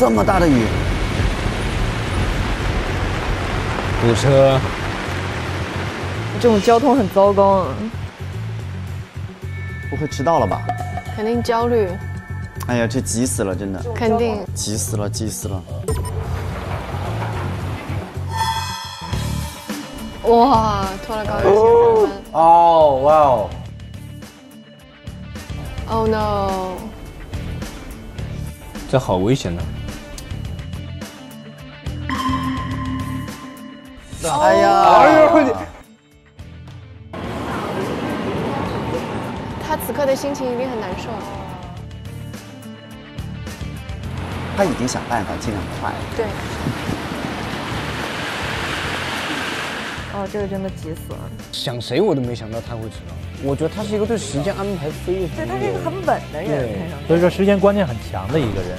这么大的雨，堵车，这种交通很糟糕。不会迟到了吧？肯定焦虑。哎呀，这急死了，真的。肯定。急死了，急死了。哇，拖了高跟鞋上班。哦，哇哦。Oh no！ 这好危险呢！哎呀，哎呦！他此刻的心情一定很难受。他已经想办法尽量快。对。哦，这个真的急死了。想谁我都没想到他会迟到。 我觉得他是一个对时间安排非常，对，他是一个很稳的人，对，所以说时间观念很强的一个人。